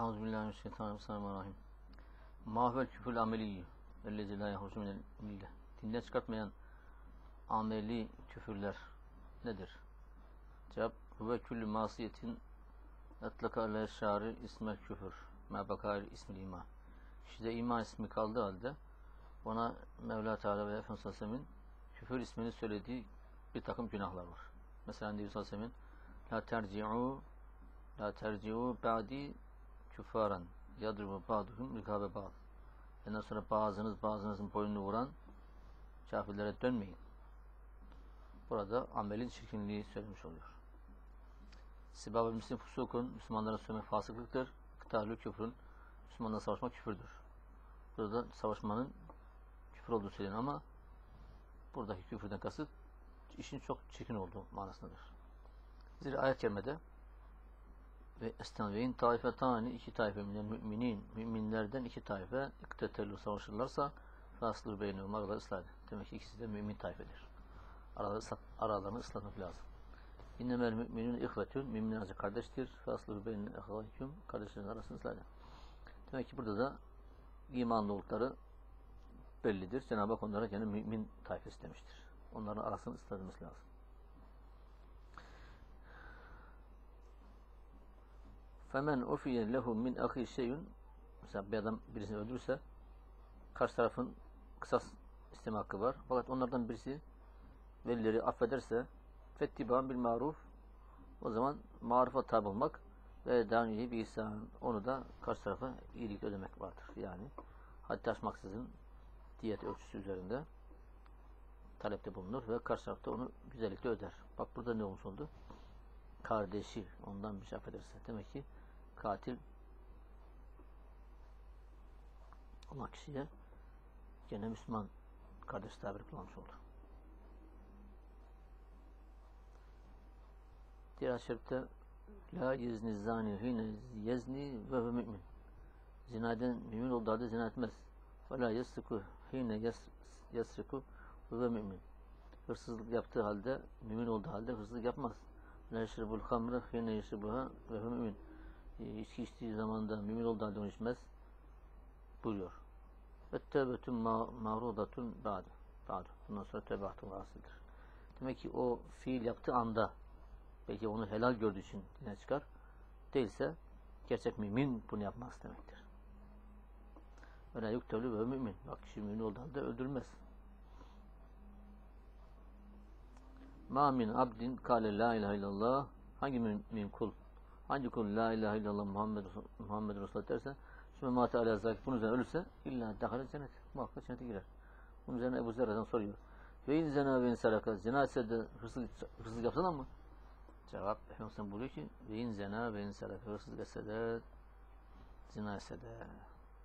Euzubillahimineşşeytanirrahmanirrahim. Mahvel küfül ameliyyi ellezi la yahrucu minel millah. Dinden çıkartmayan ameli küfürler nedir? Cevap: Ve küllü masiyetin etlaka aleyh şari ismel küfür ma bakar ismil iman. Kişide iman ismi kaldığı halde ona Mevla Teala ve Efendimiz Sallallahu Aleyhi ve Sellem'in küfür ismini söylediği bir takım günahlar var. Mesela Nebi Sallallahu Aleyhi ve Sellem'in la terci'u ba'di küffaren yadribu ba'duhum rikabe ba'd. Ondan sonra bazınızın boynunu vuran kafirlere dönmeyin. Burada amelin çirkinliği söylemiş oluyor. Sibab-ı Müslüm Fusuk'un Müslümanlara sövmek fasıklıktır. Kıtalü küfrün Müslümanla savaşmak küfürdür. Burada savaşmanın küfür olduğu söyleniyor ama buradaki küfürden kasıt işin çok çirkin olduğu manasındadır. Zira ayet-i kerimede ve estenveyn taifetani iki taife müminlerden iki taife iktetellu savaşırlarsa faslı beynihum araları ıslah edin. Demek ki ikisi de mümin taifedir. Aralarını ıslamak lazım. İnnemel müminun ihvetün müminlerce kardeştir. Faslı beynihum ehvâhiküm kardeşlerin arasını ıslah edin. Demek ki burada da imanlı oldukları bellidir. Cenab-ı Hak onlara kendi mümin tayfesi demiştir. Onların arasını ısladığımız lazım. فَمَنْ اُفِيَ لَهُ مِنْ اَخِي شَيْءٌ. Mesela bir adam birisini öldürürse karşı tarafın kısas isteme hakkı var. Fakat onlardan birisi velileri affederse فَتِّبَانْ بِالْمَعْرُوفِ, o zaman marufa tabi olmak ve dânihi bir ihsan, onu da karşı tarafa iyilik ödemek vardır. Yani haddi aşmaksızın diyet ölçüsü üzerinde talepte bulunur ve karşı tarafta onu güzellikle öder. Bak burada ne olmuş oldu? Kardeşi ondan bir şey affederse. Demek ki katil olan kişiye gene Müslüman kardeş tabiri kullanmış oldu. Diğer hadis-i şerifte la yezni zani hine yezni ve mümin. Zinaden mümin olduğu halde zina etmez. Ve la yesriku hine yesriku ve mümin. Hırsızlık yaptığı halde, mümin olduğu halde hırsızlık yapmaz. La yeşribul hamre hine yeşribuha ve mümin. İçki içtiği zaman da mümin olduğu halde onu içmez buyuruyor. Ve tevbetun mağrudatun ba'du. Bundan sonra tevbe hakkı hasıldır. Demek ki o fiil yaptığı anda, belki onu helal gördüğü için dinden çıkar. Değilse gerçek mümin bunu yapmaz demektir. Öyle yüktevlü ve mümin. Bak kişi mümin olduğu halde öldürülmez. Ma min abdin kâle la ilahe illallah. Hangi mümin kul? Hangi kul la ilahe illallah Muhammed Resulullah derse sümme mâte alâ zâkif, bunun üzerine ölürse illa dâhale cennet. Muhakkak cennete girer. Bunun üzerine Ebu Zer'den soruyor. Ve in zena ve in saraka. Zina etse de hırsızlık yapsan ama cevap Efendimiz'den buyuruyor ki ve in zena ve in saraka. Hırsızlık etse de zina etse de.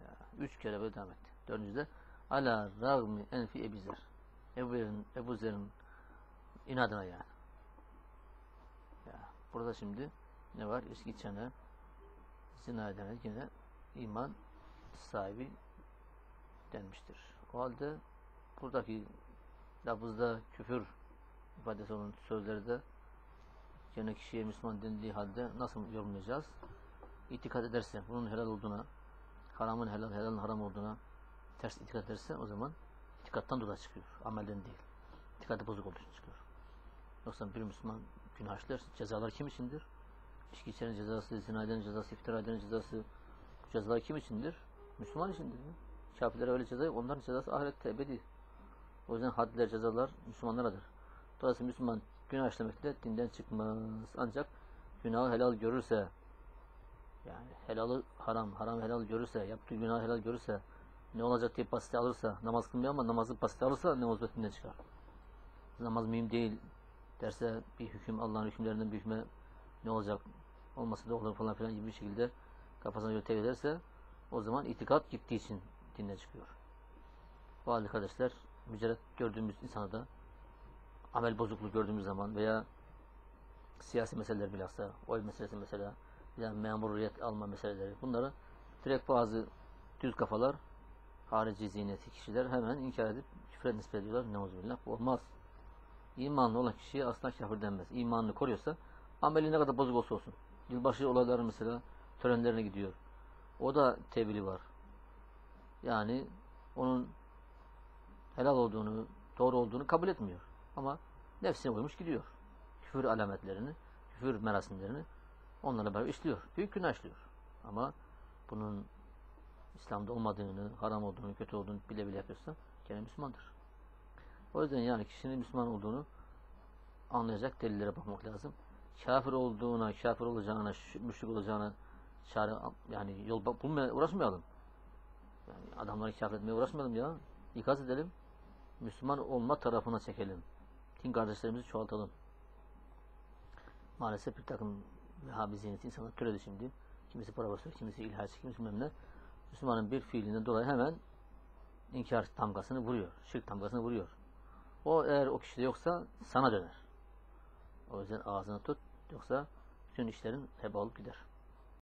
Yani, 3 kere böyle devam etti. 4. Alâ râgmi enfi Ebu Zer. Ebu Zer'in inadına yani. Ya, burada şimdi ne var? İçki içene, zina edene yine iman sahibi denmiştir. O halde buradaki lafızda küfür ifadesi olan sözleri de gene kişiye Müslüman dendiği halde nasıl yorumlayacağız? İtikad ederse bunun helal olduğuna, haramın helal, helalın haram olduğuna ters itikad ederse o zaman itikattan dolayı çıkıyor. Amelden değil. İtikadı bozuk olduğu için çıkıyor. Yoksa bir Müslüman günah işler, cezalar kim içindir? İçki içenin cezası, zina edenin cezası, iftira edenin cezası, cezalar kim içindir? Müslüman içindir. Kafirlere öyle ceza yok. Onların cezası ahirette ebedi. O yüzden haddiler, cezalar Müslümanlaradır. Dolayısıyla Müslüman günah işlemekle dinden çıkmaz. Ancak günahı helal görürse, yani helalı haram, haram helal görürse, yaptığı günahı helal görürse, ne olacak diye basite alırsa, namaz kılmıyor ama namazı basite alırsa ne uzbetinden çıkar. Namaz mühim değil derse bir hüküm, Allah'ın hükümlerinden bir hükme ne olacak, olmasa da olur falan filan gibi bir şekilde kafasına göre tevhid ederse o zaman itikat gittiği için dinden çıkıyor. Bu halde kardeşler, mücerret gördüğümüz insana da amel bozukluğu gördüğümüz zaman veya siyasi meseleler bilhassa, oy meselesi mesela, yani memuriyet alma meseleleri, bunları direkt bazı düz kafalar, harici zihniyeti kişiler hemen inkar edip küfre nispet ediyorlar. Neuzubillah, bu olmaz. İmanlı olan kişiye asla kafir denmez. İmanını koruyorsa ameli ne kadar bozuk olsa olsun. Yılbaşı olayları mesela törenlerine gidiyor. o da tevili var. Yani onun helal olduğunu, doğru olduğunu kabul etmiyor. Ama nefsine uymuş gidiyor. Küfür alametlerini, küfür merasimlerini onlarla beraber işliyor. Büyük günah işliyor. Ama bunun İslam'da olmadığını, haram olduğunu, kötü olduğunu bile bile yapıyorsa gene Müslümandır. O yüzden yani kişinin Müslüman olduğunu anlayacak delillere bakmak lazım. Kafir olduğuna, kafir olacağına, müşrik olacağına çare, yani yol bulmaya uğraşmayalım. Yani adamları kafir etmeye uğraşmayalım ya. İkaz edelim. Müslüman olma tarafına çekelim. Din kardeşlerimizi çoğaltalım. Maalesef bir takım vehhabi zihniyeti insanlar türedi şimdi. Kimisi profesör, kimisi ilhaççı, kimisi memle. Müslümanın bir fiilinden dolayı hemen inkar damgasını vuruyor. Şirk damgasını vuruyor. O eğer o kişide yoksa sana döner. O yüzden ağzını tut, yoksa bütün işlerin heba olup gider.